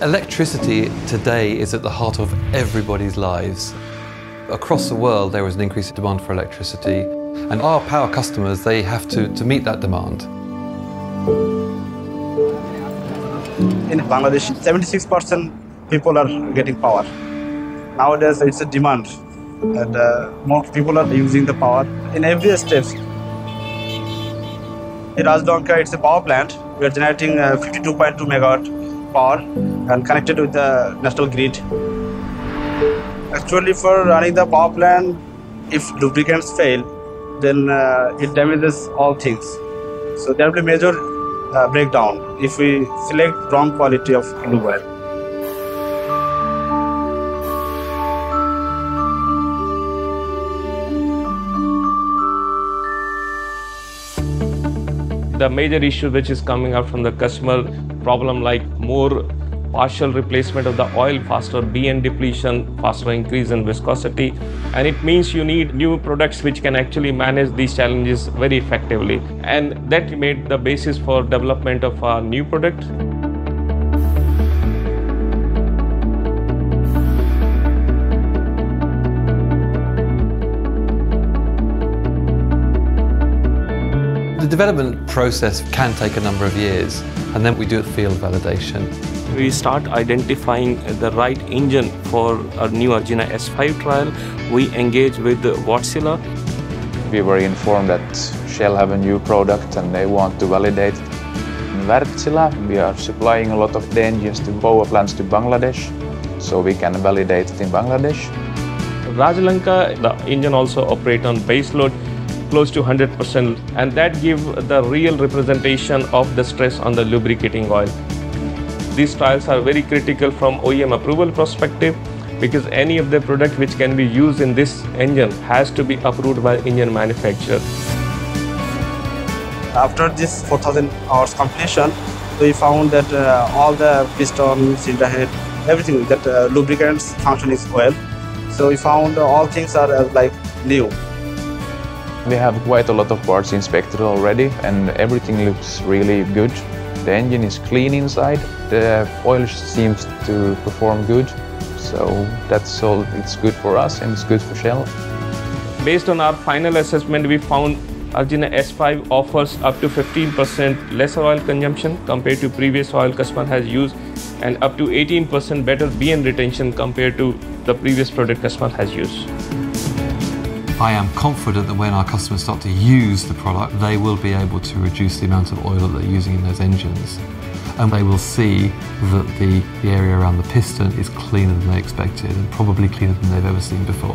Electricity today is at the heart of everybody's lives. Across the world, there is an increased demand for electricity, and our power customers, they have to meet that demand. In Bangladesh, 76% people are getting power. Nowadays, it's a demand, and more people are using the power in every step. In Rajalanka, it's a power plant. We are generating 52.2 megawatt power and connected with the national grid. Actually, for running the power plant, if lubricants fail, then it damages all things. So there will be major breakdown if we select wrong quality of lubricant. The major issue which is coming up from the customer problem, like more partial replacement of the oil, faster BN depletion, faster increase in viscosity, and it means you need new products which can actually manage these challenges very effectively, and that made the basis for development of our new product. The development process can take a number of years, and then we do field validation. We start identifying the right engine for our new Argina S5 trial. We engage with Värtsilä. We were informed that Shell have a new product and they want to validate. In Värtsilä, we are supplying a lot of the engines to power plants to Bangladesh, so we can validate it in Bangladesh. Rajalanka, the engine also operates on baseload, close to 100%, and that gives the real representation of the stress on the lubricating oil. These trials are very critical from OEM approval perspective, because any of the product which can be used in this engine has to be approved by engine manufacturer. After this 4,000 hours completion, we found that all the piston, cylinder head, everything, that lubricants function is well. So we found all things are like new. We have quite a lot of parts inspected already, and everything looks really good. The engine is clean inside, the oil seems to perform good, so that's all. It's good for us and it's good for Shell. Based on our final assessment, we found Argina S5 offers up to 15% lesser oil consumption compared to previous oil customer has used, and up to 18% better BN retention compared to the previous product customer has used. I am confident that when our customers start to use the product, they will be able to reduce the amount of oil that they're using in those engines. And they will see that the area around the piston is cleaner than they expected, and probably cleaner than they've ever seen before.